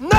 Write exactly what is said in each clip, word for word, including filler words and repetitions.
No!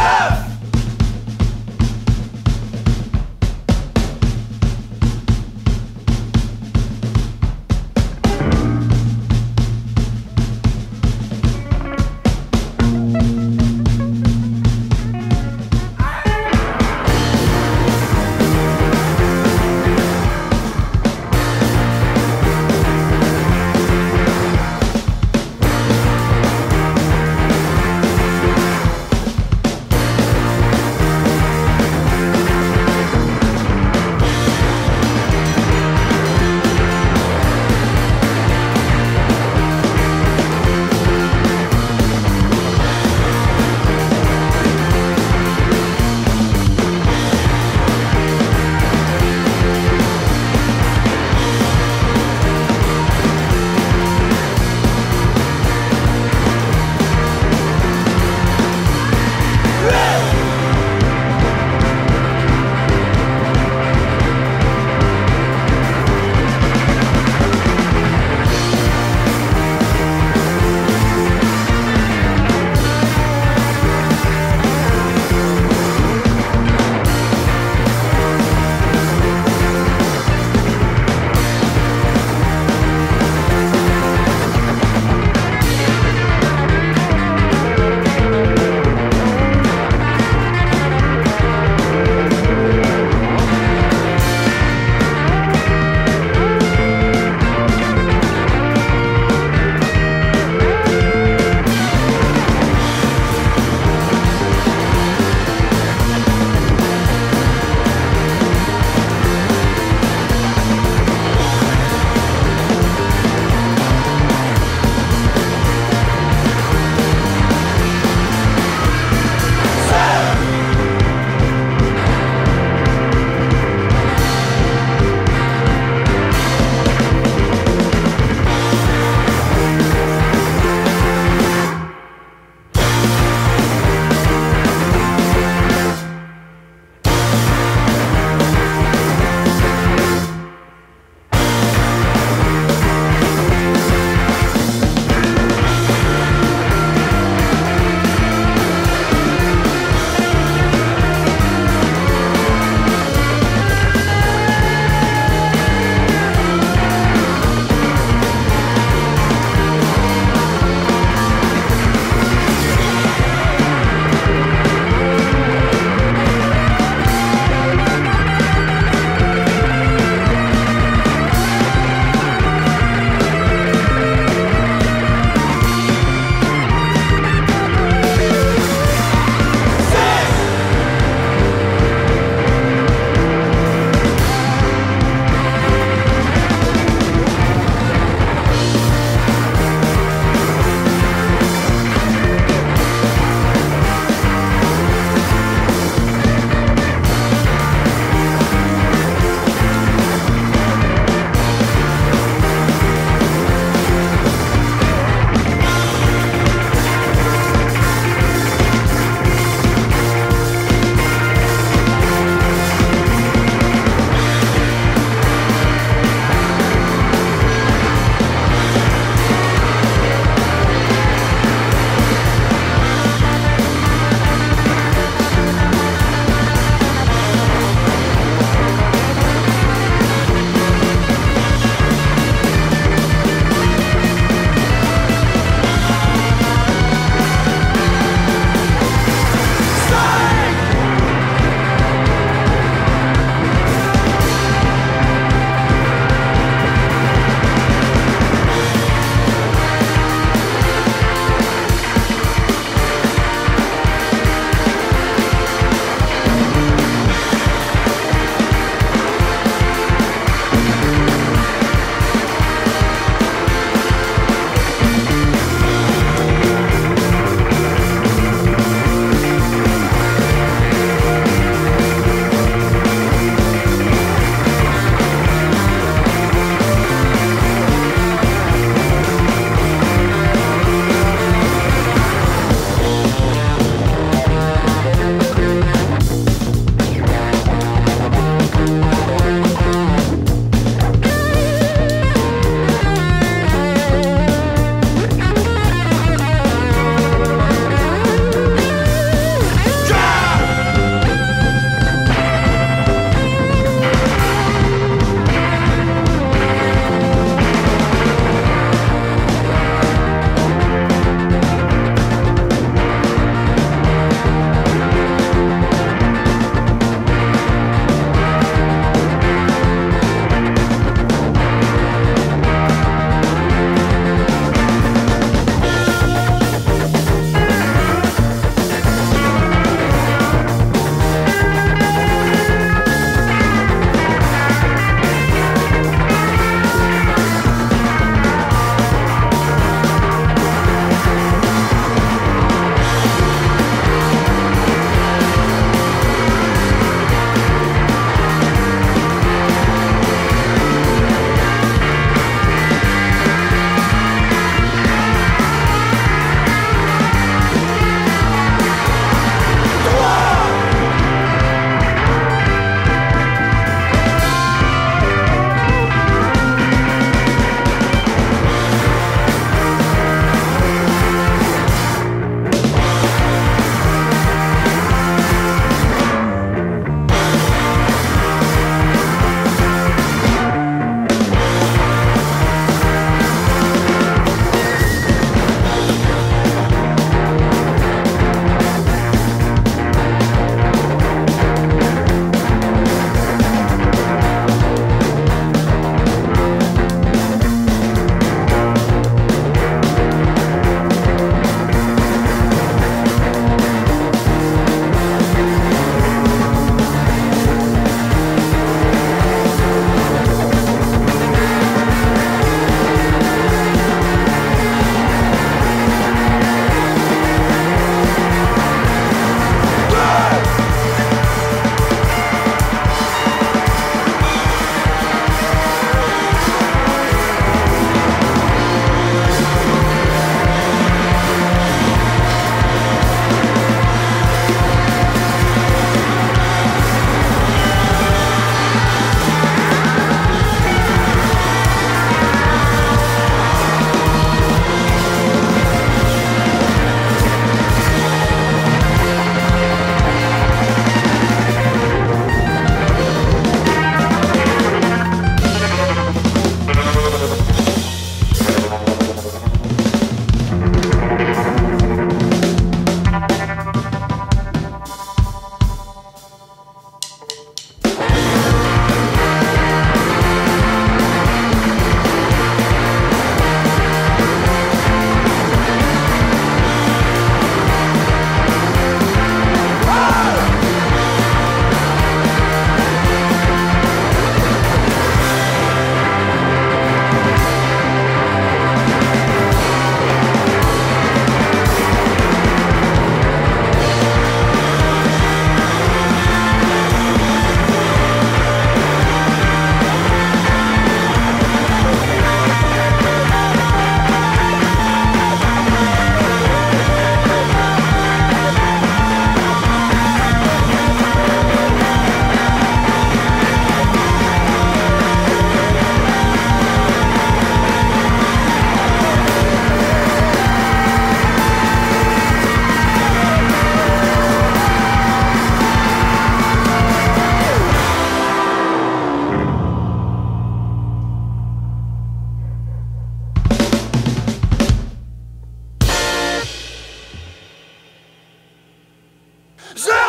Zero!